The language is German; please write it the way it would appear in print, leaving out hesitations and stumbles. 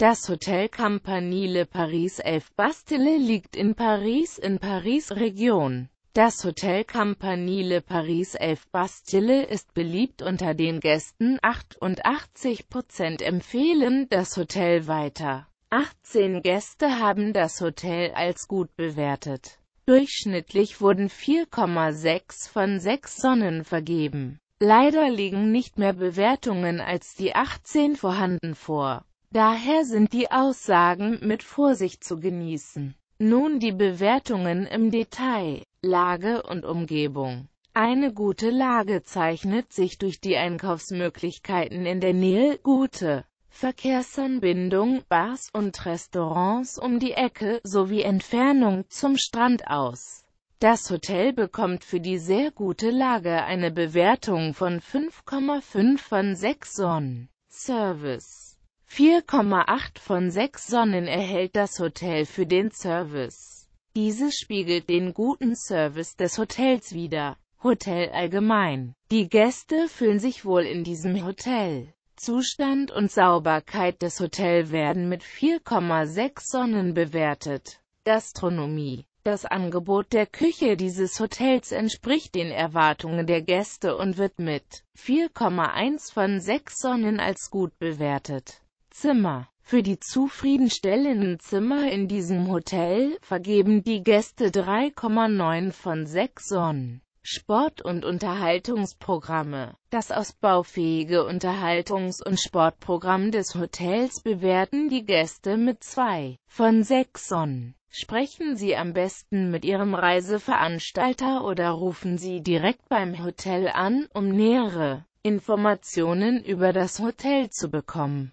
Das Hotel Campanile Paris XI Bastille liegt in Paris Region. Das Hotel Campanile Paris XI Bastille ist beliebt unter den Gästen, 88% empfehlen das Hotel weiter. 18 Gäste haben das Hotel als gut bewertet. Durchschnittlich wurden 4,6 von 6 Sonnen vergeben. Leider liegen nicht mehr Bewertungen als die 18 vorhanden vor. Daher sind die Aussagen mit Vorsicht zu genießen. Nun die Bewertungen im Detail. Lage und Umgebung. Eine gute Lage zeichnet sich durch die Einkaufsmöglichkeiten in der Nähe, gute Verkehrsanbindung, Bars und Restaurants um die Ecke sowie Entfernung zum Strand aus. Das Hotel bekommt für die sehr gute Lage eine Bewertung von 5,5 von 6 Sonnen. Service. 4,8 von 6 Sonnen erhält das Hotel für den Service. Dieses spiegelt den guten Service des Hotels wider. Hotel allgemein. Die Gäste fühlen sich wohl in diesem Hotel. Zustand und Sauberkeit des Hotels werden mit 4,6 Sonnen bewertet. Gastronomie. Das Angebot der Küche dieses Hotels entspricht den Erwartungen der Gäste und wird mit 4,1 von 6 Sonnen als gut bewertet. Zimmer. Für die zufriedenstellenden Zimmer in diesem Hotel vergeben die Gäste 3,9 von 6 Sonnen. Sport- und Unterhaltungsprogramme. Das ausbaufähige Unterhaltungs- und Sportprogramm des Hotels bewerten die Gäste mit 2 von 6 Sonnen. Sprechen Sie am besten mit Ihrem Reiseveranstalter oder rufen Sie direkt beim Hotel an, um nähere Informationen über das Hotel zu bekommen.